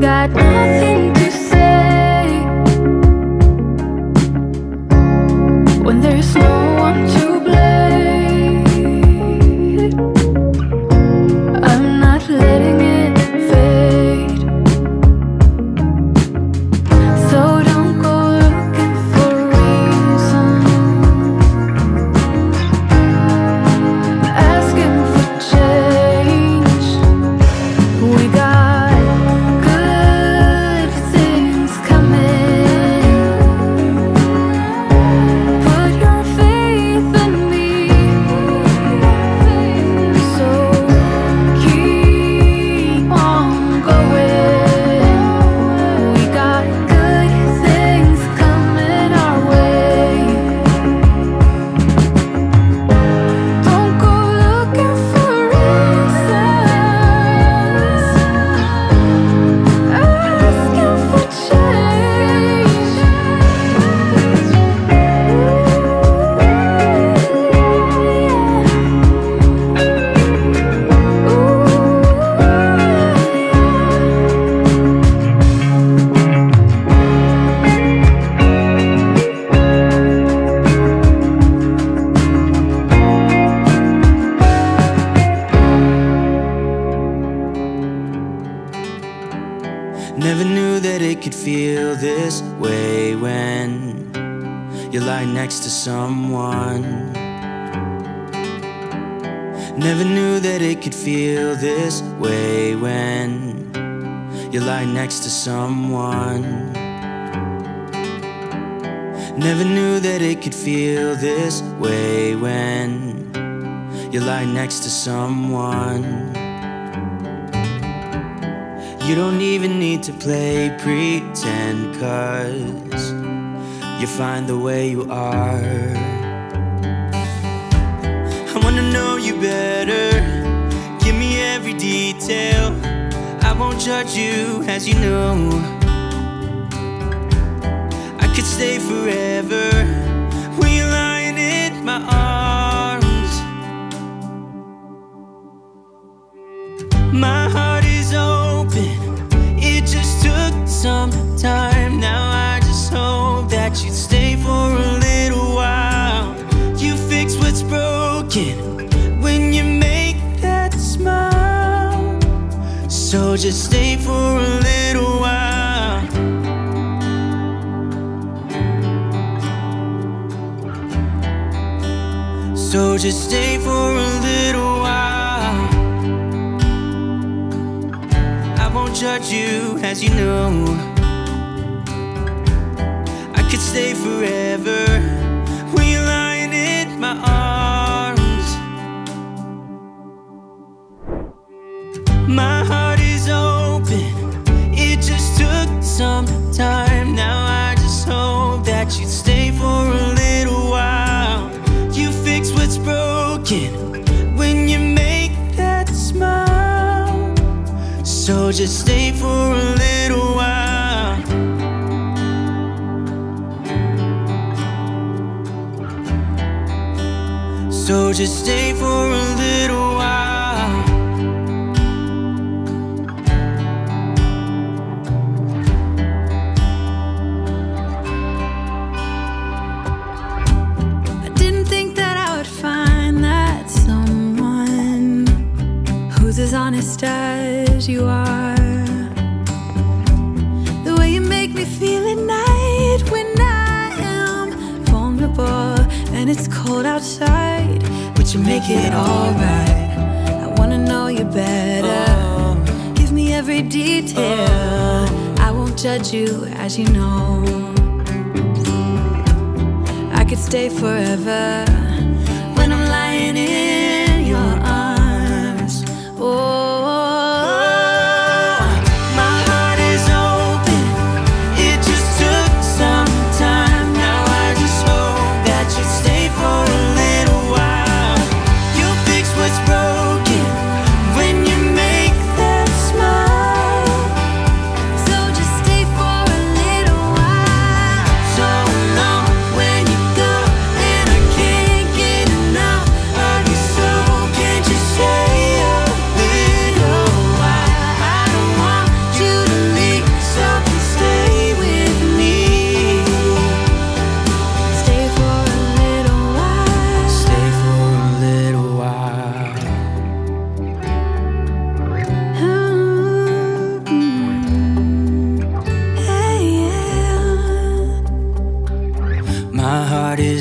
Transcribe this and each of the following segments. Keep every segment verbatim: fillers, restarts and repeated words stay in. got nothing to say when there's no one to blame. I'm not letting it fade, so don't go looking for reasons, asking for change. We got never knew that it could feel this way when you lie next to someone. Never knew that it could feel this way when you lie next to someone. Never knew that it could feel this way when you lie next to someone. You don't even need to play pretend, 'cause you find the way you are. I wanna know you better, give me every detail. I won't judge you, as you know. I could stay forever when you're lying in my arms. My heart is open, it just took some time. Now I just hope that you'd stay for a little while. You fix what's broken when you make that smile. So just stay for a little while. So just stay for a little while. I won't judge you, as you know. I could stay forever when you're lying in my arms. My heart is open, it just took some time. Now I just hope that you'd stay for a little while. You fix what's broken when you make that smile. So just stay for a little while. So just stay for a little while. I didn't think that I would find that someone who's as honest as you are. The way you make me feel at night when I am vulnerable and it's cold outside, but you make it alright. I wanna know you better, oh. Give me every detail, oh. I won't judge you, as you know. I could stay forever when I'm lying in your arms. Oh,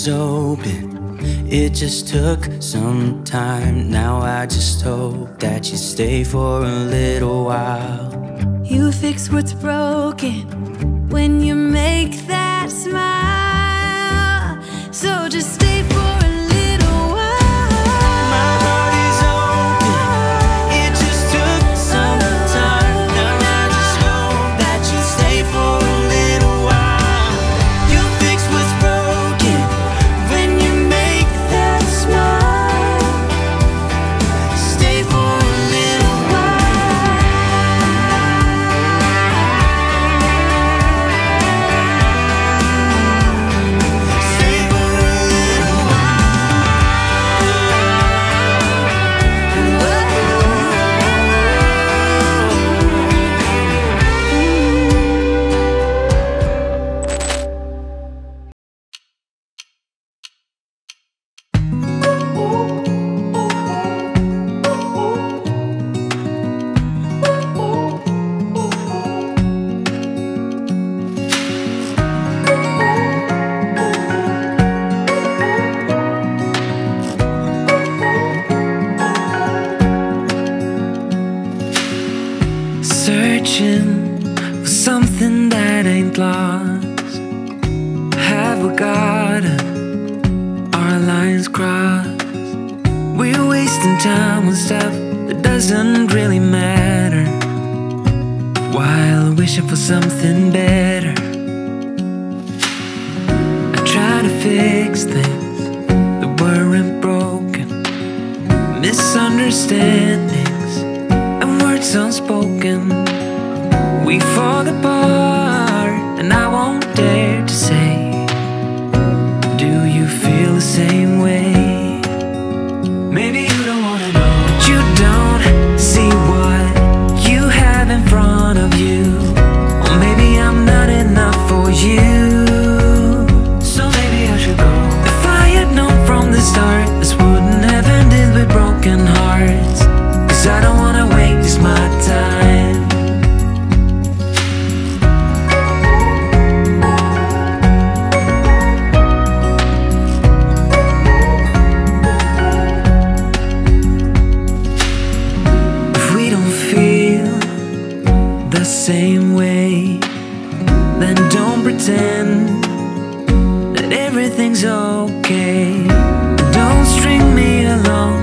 is open. It just took some time. Now I just hope that you stay for a little while. You fix what's broken when you make that smile. So just stay for a little while. That everything's okay. Don't string me along.